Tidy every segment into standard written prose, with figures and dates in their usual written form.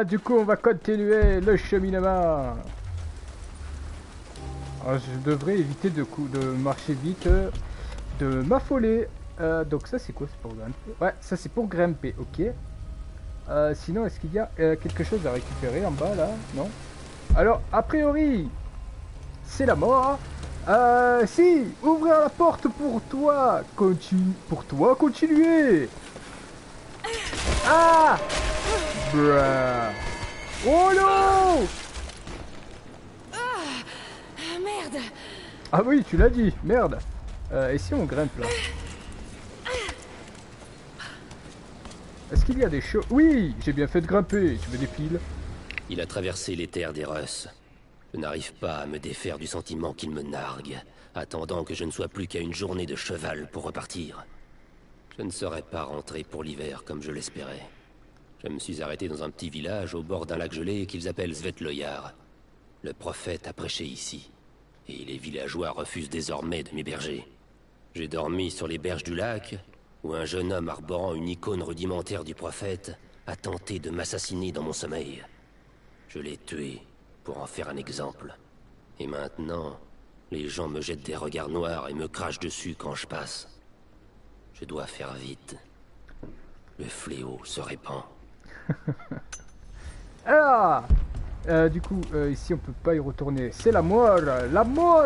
Voilà, du coup on va continuer le cheminement. Alors, je devrais éviter de marcher vite, de m'affoler. Donc ça c'est quoi? C'est pour grimper. Ouais, ça c'est pour grimper, ok. Sinon est-ce qu'il y a quelque chose à récupérer en bas là? Non. Alors a priori c'est la mort. Si, ouvrir la porte pour toi. Continuer. Ah! Bruh. Oh non! Ah merde! Ah oui, tu l'as dit, merde. Et si on grimpe là? Est-ce qu'il y a des choses? Oui, j'ai bien fait de grimper, je me dépile. Il a traversé les terres des Russes. Je n'arrive pas à me défaire du sentiment qu'il me nargue, attendant que je ne sois plus qu'à une journée de cheval pour repartir. Je ne serais pas rentré pour l'hiver comme je l'espérais. Je me suis arrêté dans un petit village au bord d'un lac gelé qu'ils appellent Svetloyar. Le prophète a prêché ici, et les villageois refusent désormais de m'héberger. J'ai dormi sur les berges du lac, où un jeune homme arborant une icône rudimentaire du prophète a tenté de m'assassiner dans mon sommeil. Je l'ai tué pour en faire un exemple. Et maintenant, les gens me jettent des regards noirs et me crachent dessus quand je passe. Je dois faire vite. Le fléau se répand. Ah du coup, ici on peut pas y retourner. C'est la mort. La mort.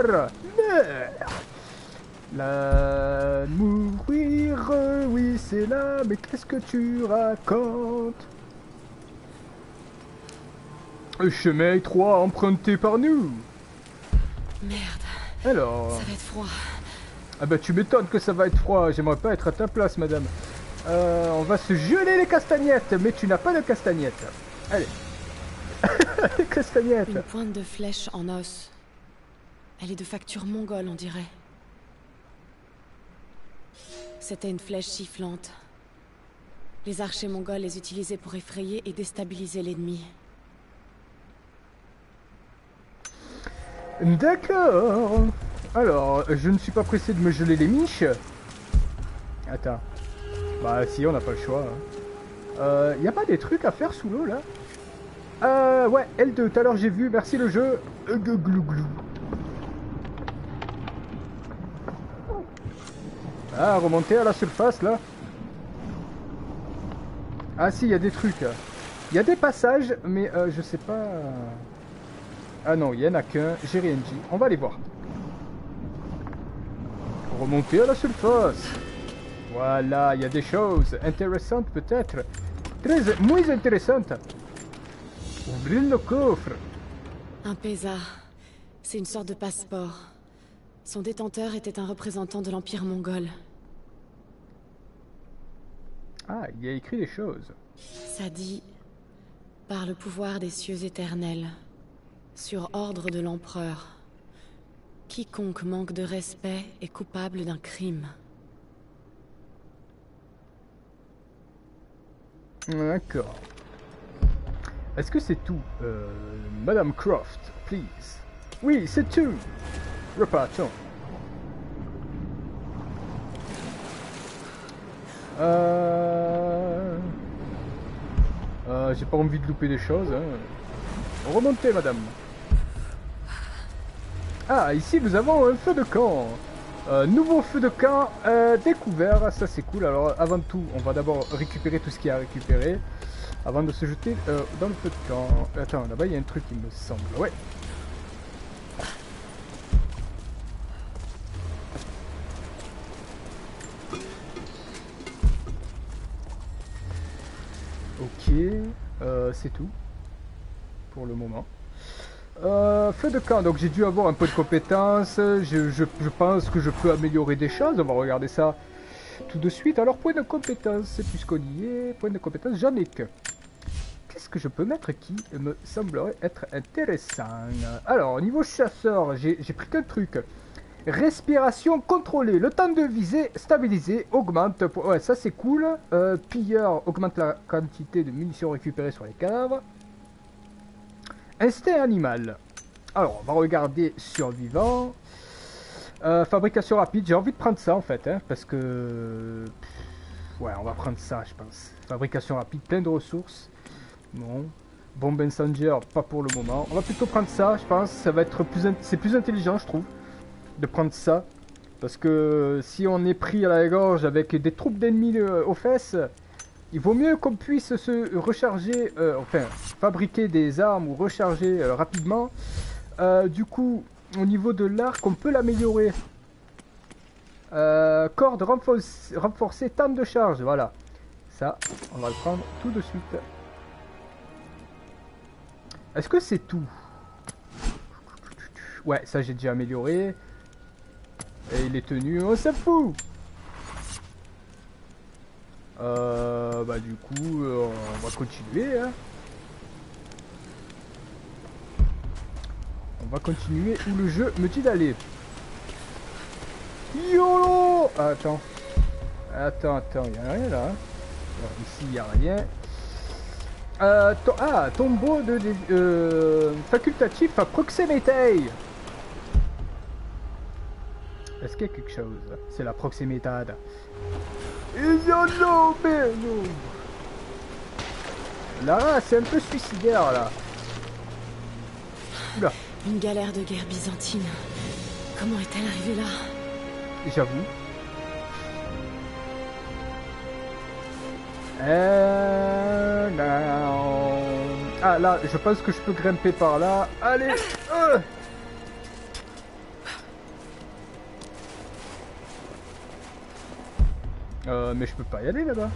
La... Mourir, oui c'est là. Mais qu'est-ce que tu racontes? Le chemin étroit emprunté par nous. Merde. Alors. Ça va être froid. Ah bah tu m'étonnes que ça va être froid. J'aimerais pas être à ta place, madame. On va se geler les castagnettes. Mais tu n'as pas de castagnettes. Allez. Les castagnettes. Une pointe de flèche en os. Elle est de facture mongole, on dirait. C'était une flèche sifflante. Les archers mongols les utilisaient pour effrayer et déstabiliser l'ennemi. D'accord. Alors, je ne suis pas pressé de me geler les miches. Attends. Bah si, on n'a pas le choix. Y a pas des trucs à faire sous l'eau là? Ouais, L2, tout à l'heure j'ai vu, merci le jeu. Glouglou. Ah, remonter à la surface là. Ah si, il y a des trucs. Il y a des passages, mais je sais pas... Ah non, il n'y en a qu'un, j'ai rien dit. On va aller voir. Remonter à la surface. Voilà, il y a des choses intéressantes peut-être. Très, moins intéressantes. Ouvrir le coffre. Un pesa. C'est une sorte de passeport. Son détenteur était un représentant de l'Empire mongol. Ah, il y a écrit des choses. Ça dit, par le pouvoir des cieux éternels, sur ordre de l'empereur, quiconque manque de respect est coupable d'un crime. D'accord. Est-ce que c'est tout, Madame Croft, please? Oui, c'est tout. Repartons. J'ai pas envie de louper des choses. Hein. Remontez, madame. Ah, ici nous avons un feu de camp. Nouveau feu de camp découvert. Ça c'est cool. Alors avant tout, on va d'abord récupérer tout ce qu'il y a à récupérer. Avant de se jeter dans le feu de camp. Attends, là-bas il y a un truc il me semble. Ouais. Ok, c'est tout. Pour le moment. Feu de camp, donc j'ai dû avoir un peu de compétences, je pense que je peux améliorer des choses, on va regarder ça tout de suite. Alors point de compétence, puisqu'on y est, point de compétence, j'en ai que. Qu'est-ce que je peux mettre qui me semblerait être intéressant? Alors au niveau chasseur, j'ai pris qu'un truc. Respiration contrôlée, le temps de visée stabilisé, augmente, ouais ça c'est cool. Pilleur, augmente la quantité de munitions récupérées sur les cadavres. Instinct animal. Alors, on va regarder survivant. Fabrication rapide. J'ai envie de prendre ça en fait, hein, parce que... Ouais, on va prendre ça, je pense. Fabrication rapide, plein de ressources. Bon. Bombe incendiaire, pas pour le moment. On va plutôt prendre ça, je pense. Ça va être plus, c'est plus intelligent, je trouve, de prendre ça. Parce que si on est pris à la gorge avec des troupes d'ennemis aux fesses, il vaut mieux qu'on puisse se recharger, fabriquer des armes ou recharger rapidement. Du coup, au niveau de l'arc, on peut l'améliorer. Corde renforcée, temps de charge, voilà. Ça, on va le prendre tout de suite. Est-ce que c'est tout? Ouais, ça j'ai déjà amélioré. Et les tenues, on s'en fout. Bah du coup, on va continuer. Hein. On va continuer où le jeu me dit d'aller. YOLO! Ah, attends, il n'y a rien là. Alors, ici, il n'y a rien. Tombeau de facultatif à proximité. Est-ce qu'il y a quelque chose? C'est la proximité. YOLO! Là, c'est un peu suicidaire là. Oula. Une galère de guerre byzantine. Comment est-elle arrivée là? J'avoue. Ah là, je pense que je peux grimper par là. Allez. Mais je peux pas y aller là-bas.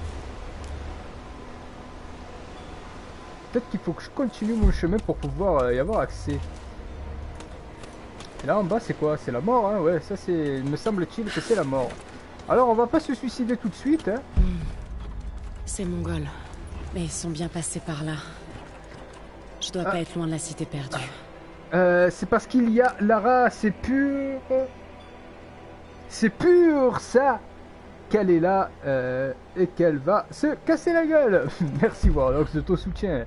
Peut-être qu'il faut que je continue mon chemin pour pouvoir y avoir accès. Et là en bas c'est quoi? C'est la mort, hein? Ouais, ça c'est... me semble-t-il que c'est la mort. Alors on va pas se suicider tout de suite, hein. C'est mongol, mais ils sont bien passés par là. Je dois pas être loin de la cité perdue. C'est parce qu'il y a Lara, c'est pur... C'est pur ça qu'elle est là et qu'elle va se casser la gueule. Merci Warlock de ton soutien.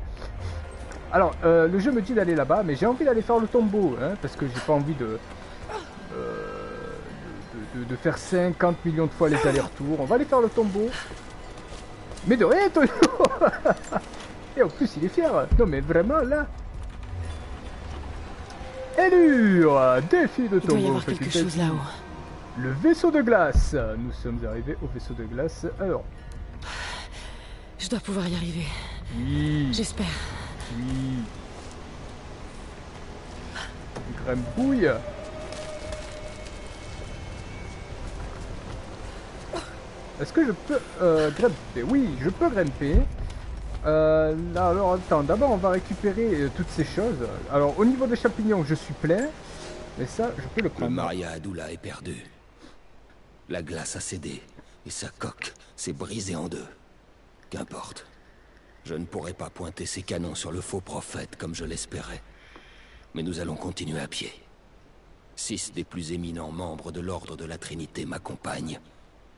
Alors, le jeu me dit d'aller là-bas, mais j'ai envie d'aller faire le tombeau, hein, parce que j'ai pas envie de faire 50 millions de fois les allers-retours. On va aller faire le tombeau. Mais de rien, Tonio. Et en plus, il est fier. Non, mais vraiment, là. Élure, défi de tombeau. Il doit y avoir quelque chose là-haut. Le vaisseau de glace. Nous sommes arrivés au vaisseau de glace. Alors. Je dois pouvoir y arriver. Oui. J'espère. Oui. Grimbouille. Est-ce que je peux grimper? Oui, je peux grimper. Alors attends, d'abord on va récupérer toutes ces choses. Alors au niveau des champignons, je suis plein. Mais ça, je peux le prendre. Le Maria Adula est perdu. La glace a cédé et sa coque s'est brisée en deux. Qu'importe. Je ne pourrai pas pointer ces canons sur le faux prophète comme je l'espérais. Mais nous allons continuer à pied. 6 des plus éminents membres de l'ordre de la Trinité m'accompagnent.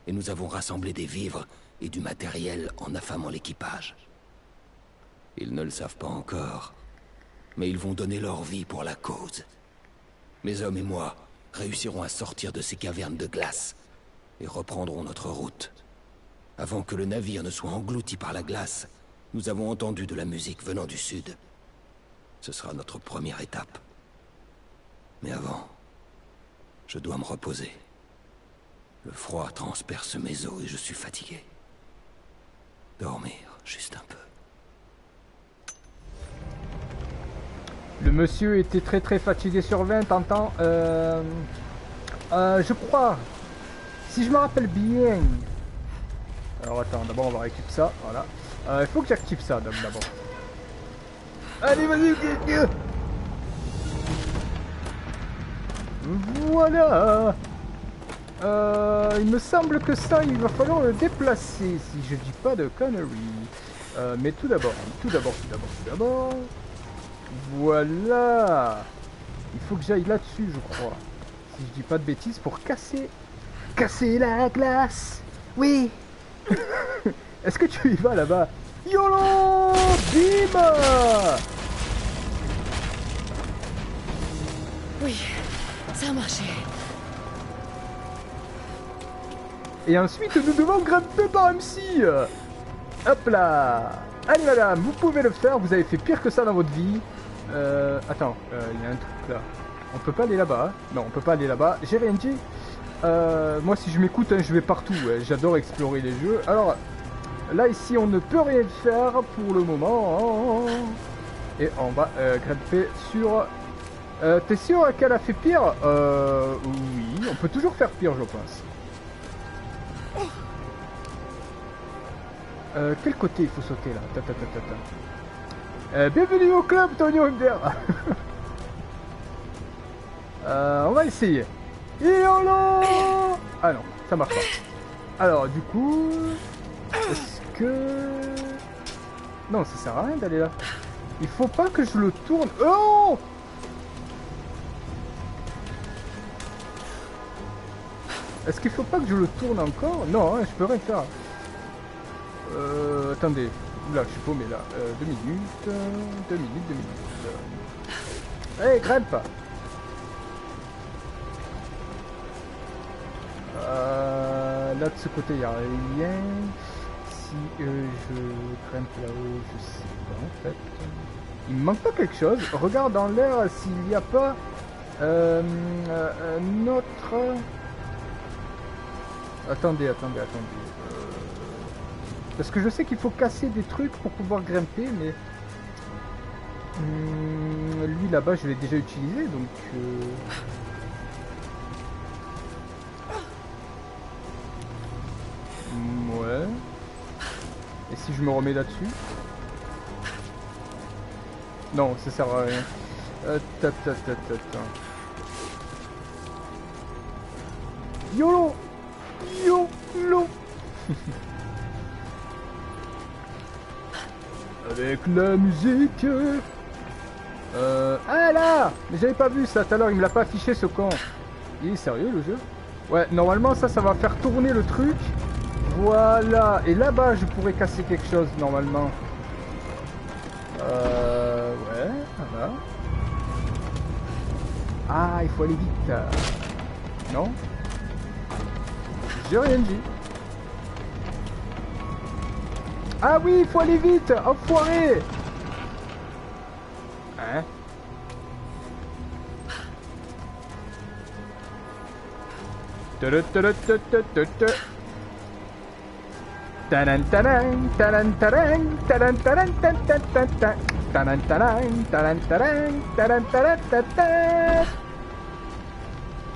Et nous avons rassemblé des vivres et du matériel en affamant l'équipage. Ils ne le savent pas encore, mais ils vont donner leur vie pour la cause. Mes hommes et moi réussirons à sortir de ces cavernes de glace et reprendrons notre route. Avant que le navire ne soit englouti par la glace, nous avons entendu de la musique venant du sud. Ce sera notre première étape. Mais avant, je dois me reposer. Le froid transperce mes os et je suis fatigué. Dormir, juste un peu. Le monsieur était très très fatigué sur 20, t'entends? Je crois. Si je me rappelle bien. Alors attends, d'abord on va récupérer ça, voilà. Il faut que j'active ça d'abord. Allez, vas-y. Voilà. Il me semble que ça, il va falloir le déplacer, si je dis pas de conneries. Mais tout d'abord. Voilà. Il faut que j'aille là-dessus, je crois. Si je dis pas de bêtises, pour casser la glace. Oui. Est-ce que tu y vas là-bas? YOLO! Bim! Oui, ça a marché. Et ensuite, nous devons grimper par MC. Hop là! Allez madame, vous pouvez le faire, vous avez fait pire que ça dans votre vie. Attends, il y a un truc là. On peut pas aller là-bas, hein. Non, on peut pas aller là-bas. J'ai rien dit. Moi si je m'écoute, hein, je vais partout. Hein. J'adore explorer les jeux. Alors, là ici on ne peut rien faire pour le moment. Et on va grimper sur... T'es sûr qu'elle a fait pire? Oui, on peut toujours faire pire je pense. Quel côté il faut sauter là? Bienvenue au club, Tonio MDR. On va essayer. Yolo. Ah non, ça marche pas. Alors du coup... Est-ce que... Non, ça sert à rien d'aller là. Il faut pas que je le tourne. Oh! Est-ce qu'il faut pas que je le tourne encore? Non, hein, je peux rien faire. Attendez, là je suis paumé là. 2 minutes. Allez, grimpe. Là de ce côté il n'y a rien. Si je grimpe là-haut, je sais pas en fait. Il me manque pas quelque chose. Regarde dans l'air s'il n'y a pas un autre. Attendez. Parce que je sais qu'il faut casser des trucs pour pouvoir grimper, mais... lui là-bas je l'ai déjà utilisé, donc... Ouais... Et si je me remets là-dessus? Non, ça sert à rien. YOLO! YOLO! Avec la musique. Ah là! Mais j'avais pas vu ça tout à l'heure, il me l'a pas affiché ce con. Il est sérieux le jeu? Ouais, normalement ça va faire tourner le truc. Voilà. Et là-bas je pourrais casser quelque chose normalement. Ouais, voilà. Ah, il faut aller vite. Non? J'ai rien dit. Ah oui, il faut aller vite, enfoiré! Hein?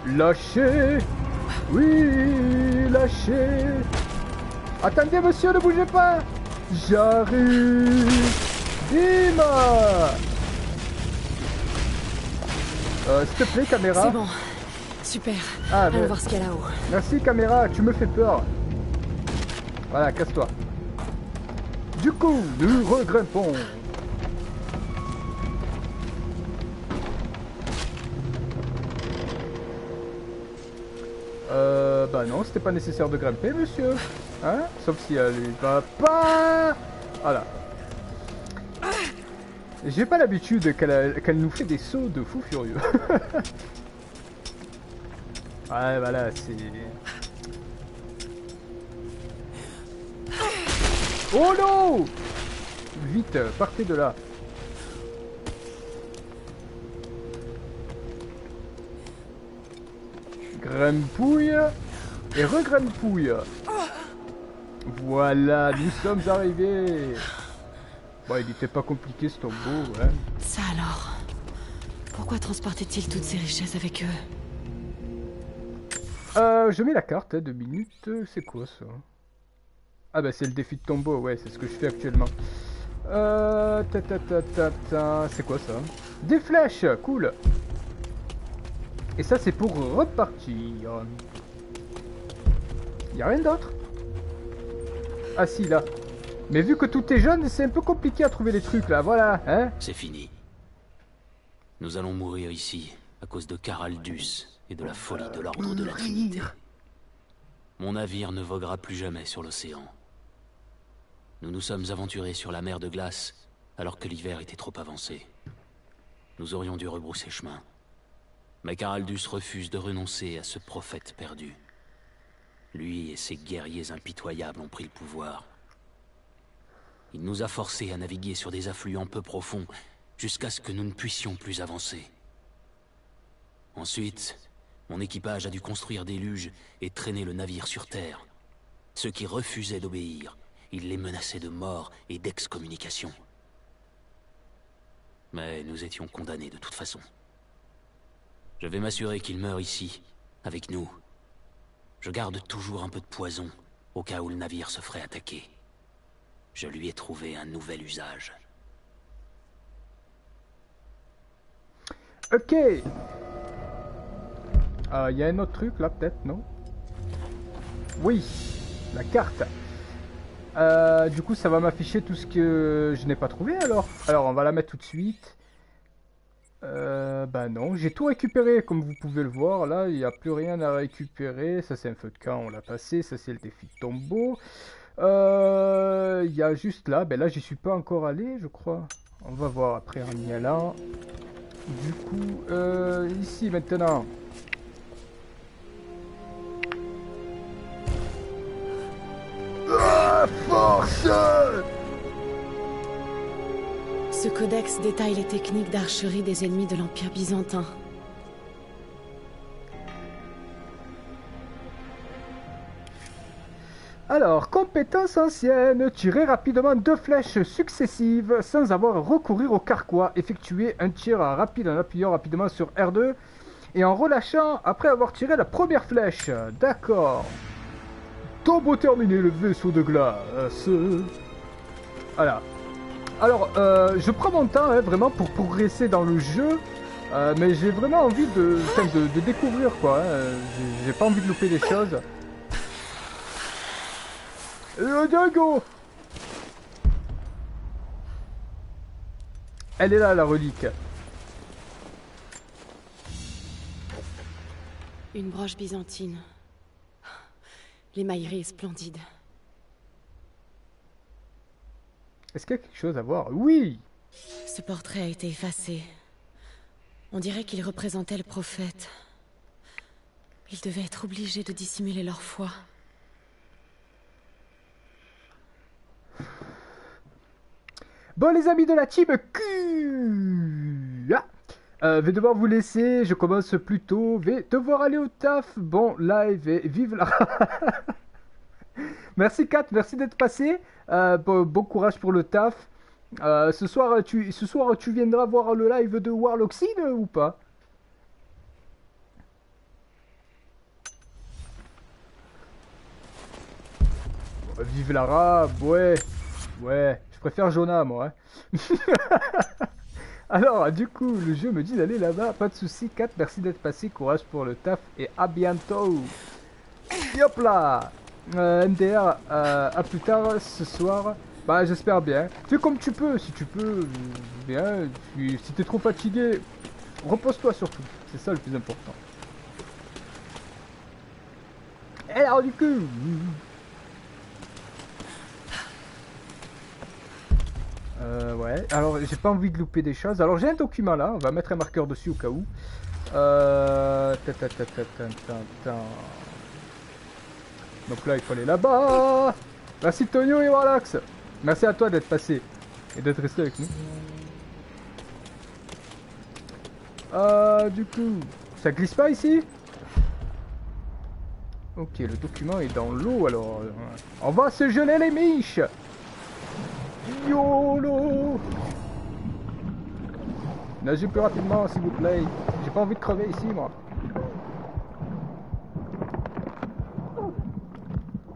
Lâchez! Oui, lâchez! Attendez, monsieur, ne bougez pas! J'arrive! Dima! S'il te plaît, caméra. C'est bon. Super. Ah, allons voir ce qu'il y a là-haut. Merci, caméra. Tu me fais peur. Voilà, casse-toi. Du coup, nous regrimpons. Bah non, c'était pas nécessaire de grimper, monsieur. Hein? Sauf si elle va pas... Voilà. J'ai pas l'habitude qu'elle nous fait des sauts de fou furieux. Ouais, voilà, c'est... Oh non! Vite, partez de là. Grimpouille et regrimpouille. Voilà, nous sommes arrivés. Bon, il était pas compliqué ce tombeau, ouais. Ça alors. Pourquoi transportaient-ils toutes ces richesses avec eux? Je mets la carte, hein, 2 minutes. C'est quoi ça? Ah bah c'est le défi de tombeau, ouais, c'est ce que je fais actuellement. C'est quoi ça? Des flèches, cool. Et ça c'est pour repartir. Y'a rien d'autre? Ah si, là. Mais vu que tout est jaune, c'est un peu compliqué à trouver les trucs, là, voilà, hein? C'est fini. Nous allons mourir ici, à cause de Karaldus et de la folie de l'ordre de la Trinité. Mon navire ne voguera plus jamais sur l'océan. Nous nous sommes aventurés sur la mer de glace, alors que l'hiver était trop avancé. Nous aurions dû rebrousser chemin. Mais Karaldus refuse de renoncer à ce prophète perdu. Lui et ses guerriers impitoyables ont pris le pouvoir. Il nous a forcés à naviguer sur des affluents peu profonds, jusqu'à ce que nous ne puissions plus avancer. Ensuite, mon équipage a dû construire des luges et traîner le navire sur terre. Ceux qui refusaient d'obéir, il les menaçait de mort et d'excommunication. Mais nous étions condamnés de toute façon. Je vais m'assurer qu'il meure ici, avec nous. Je garde toujours un peu de poison, au cas où le navire se ferait attaquer. Je lui ai trouvé un nouvel usage. Ok. Y a un autre truc là, peut-être, non? Oui, la carte. Du coup, ça va m'afficher tout ce que je n'ai pas trouvé, alors. Alors, on va la mettre tout de suite. Bah non, j'ai tout récupéré, comme vous pouvez le voir. Là, il n'y a plus rien à récupérer. Ça, c'est un feu de camp, on l'a passé. Ça, c'est le défi de tombeau. Il y a juste là. Ben là, j'y suis pas encore allé, je crois. On va voir après en y allant. Du coup, ici, maintenant... Force! Ce codex détaille les techniques d'archerie des ennemis de l'Empire byzantin. Alors, compétence ancienne, tirer rapidement 2 flèches successives sans avoir à recourir au carquois, effectuer un tir rapide en appuyant rapidement sur R2 et en relâchant après avoir tiré la première flèche. D'accord. Tombeau terminé, le vaisseau de glace. Voilà. Alors, je prends mon temps, hein, vraiment, pour progresser dans le jeu. Mais j'ai vraiment envie de découvrir, quoi. Hein. J'ai pas envie de louper les choses. Dingo! Elle est là, la relique. Une broche byzantine. L'émaillerie est splendide. Est-ce qu'il y a quelque chose à voir? Oui! Ce portrait a été effacé. On dirait qu'il représentait le prophète. Ils devaient être obligés de dissimuler leur foi. Bon les amis de la team Q... Ah. Je vais devoir vous laisser, je commence plus tôt, je vais devoir aller au taf, bon live et vive la... Merci Kat, merci d'être passé, bon courage pour le taf, ce soir tu viendras voir le live de Warlock Sin ou pas? Vive Lara, ouais, je préfère Jonah moi. Hein. Alors, du coup, le jeu me dit d'aller là-bas. Pas de soucis, Kat. Merci d'être passé. Courage pour le taf et à bientôt. Hop là MDR, à plus tard ce soir. Bah, j'espère bien. Fais comme tu peux. Si tu peux, bien. Si t'es trop fatigué, repose-toi surtout. C'est ça le plus important. Et alors, du coup... ouais, alors j'ai pas envie de louper des choses. Alors j'ai un document là, on va mettre un marqueur dessus au cas où. Donc là il faut aller là-bas. Merci Tonio et Warlax. Merci à toi d'être passé et d'être resté avec nous. Du coup, ça glisse pas ici? Ok, le document est dans l'eau alors. On va se geler les miches. YOLO! Nagez plus rapidement s'il vous plaît. J'ai pas envie de crever ici moi.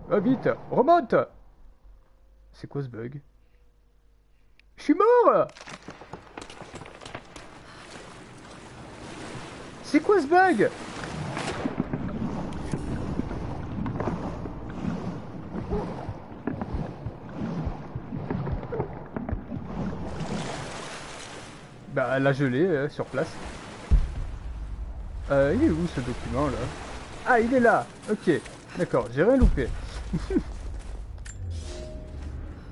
Va vite, remonte! C'est quoi ce bug? Je suis mort! C'est quoi ce bug? Bah la gelée sur place. Il est où ce document là? Ah il est là. Ok, d'accord, j'ai rien loupé.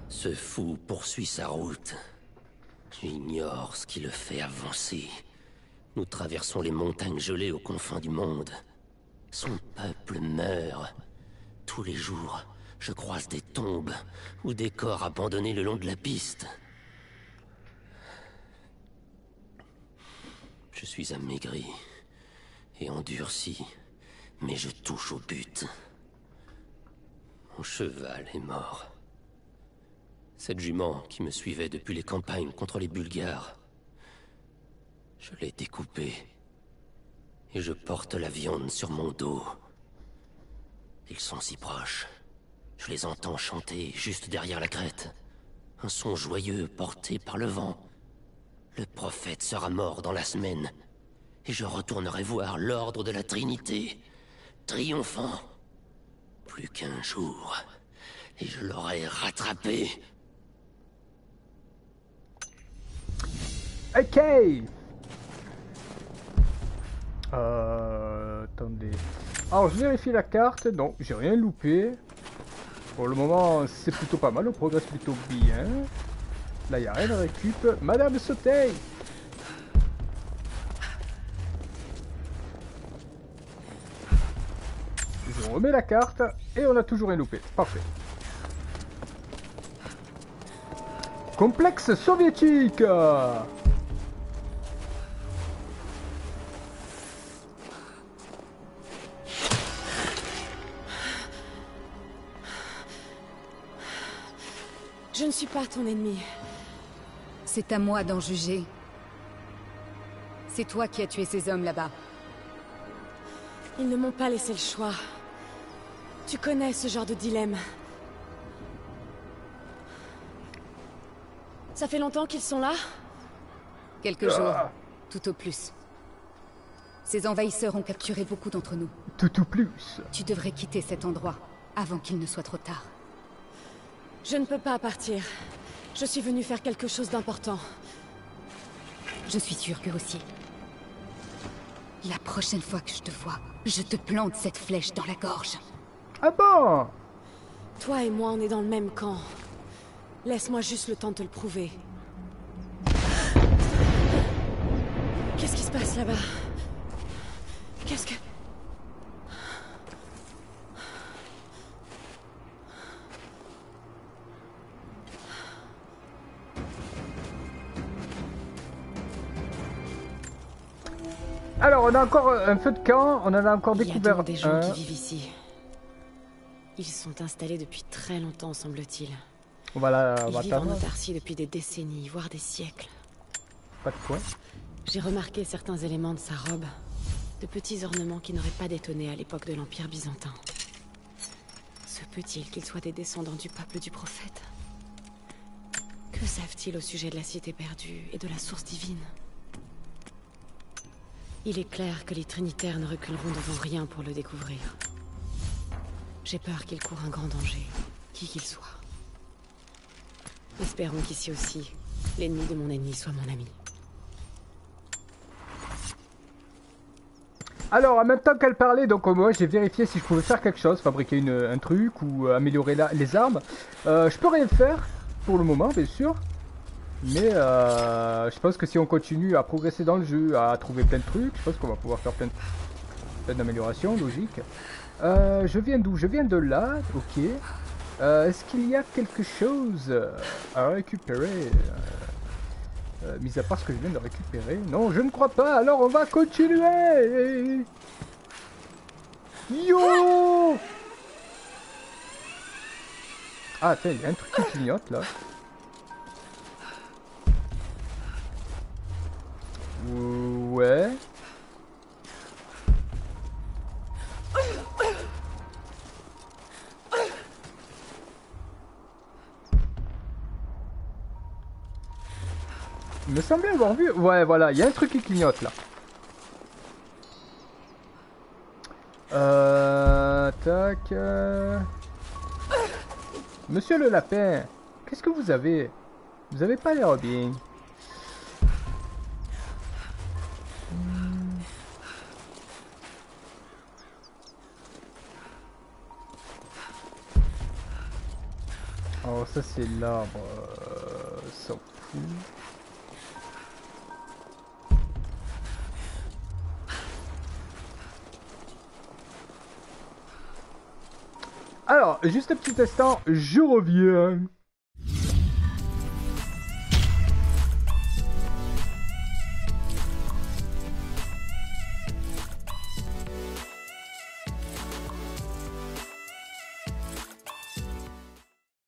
Ce fou poursuit sa route. Tu ignores ce qui le fait avancer. Nous traversons les montagnes gelées aux confins du monde. Son peuple meurt. Tous les jours, je croise des tombes ou des corps abandonnés le long de la piste. Je suis amaigri et endurci, mais je touche au but. Mon cheval est mort. Cette jument qui me suivait depuis les campagnes contre les Bulgares, je l'ai découpée et je porte la viande sur mon dos. Ils sont si proches. Je les entends chanter juste derrière la crête. Un son joyeux porté par le vent. Le prophète sera mort dans la semaine et je retournerai voir l'ordre de la Trinité, triomphant. Plus qu'un jour et je l'aurai rattrapé. Ok. Attendez. Alors je vérifie la carte, donc j'ai rien loupé. Pour le moment c'est plutôt pas mal, on progresse plutôt bien. Là y'a rien à récupérer. Madame Sauteille. Je remets la carte et on a toujours rien loupé. Parfait. Complexe soviétique. Je ne suis pas ton ennemi. C'est à moi d'en juger. C'est toi qui as tué ces hommes là-bas. Ils ne m'ont pas laissé le choix. Tu connais ce genre de dilemme. Ça fait longtemps qu'ils sont là? Quelques jours, tout au plus. Ces envahisseurs ont capturé beaucoup d'entre nous. Tout au plus. Tu devrais quitter cet endroit, avant qu'il ne soit trop tard. Je ne peux pas partir. Je suis venue faire quelque chose d'important. Je suis sûre que aussi. La prochaine fois que je te vois, je te plante cette flèche dans la gorge. Ah bon? Toi et moi, on est dans le même camp. Laisse-moi juste le temps de te le prouver. Qu'est-ce qui se passe là-bas? Qu'est-ce que... Alors, on a encore un feu de camp, on en a encore découvert des gens qui vivent ici. Ils sont installés depuis très longtemps, semble-t-il. Voilà, ils vivent en autarcie depuis des décennies, voire des siècles. Pas de quoi. J'ai remarqué certains éléments de sa robe, de petits ornements qui n'auraient pas détonné à l'époque de l'Empire byzantin. Se peut-il qu'ils soient des descendants du peuple du prophète? Que savent-ils au sujet de la cité perdue et de la source divine? Il est clair que les Trinitaires ne reculeront devant rien pour le découvrir. J'ai peur qu'il court un grand danger, qui qu'il soit. Espérons qu'ici aussi, l'ennemi de mon ennemi soit mon ami. Alors, en même temps qu'elle parlait, donc moi j'ai vérifié si je pouvais faire quelque chose, fabriquer un truc ou améliorer les armes. Je peux rien faire, pour le moment bien sûr. Mais je pense que si on continue à progresser dans le jeu, à trouver plein de trucs, je pense qu'on va pouvoir faire plein d'améliorations, logique. Je viens d'où? Je viens de là, ok. Est-ce qu'il y a quelque chose à récupérer? Mis à part ce que je viens de récupérer. Non, je ne crois pas, alors on va continuer. Yo! Ah, tiens, il y a un truc qui clignote là. Ouais. Il me semblait avoir vu. Ouais, voilà, il y a un truc qui clignote là. Tac. Monsieur le lapin, qu'est-ce que vous avez? Vous avez pas l'air bien. Alors, ça, c'est l'arbre. Ça fout. Alors, juste un petit instant, je reviens.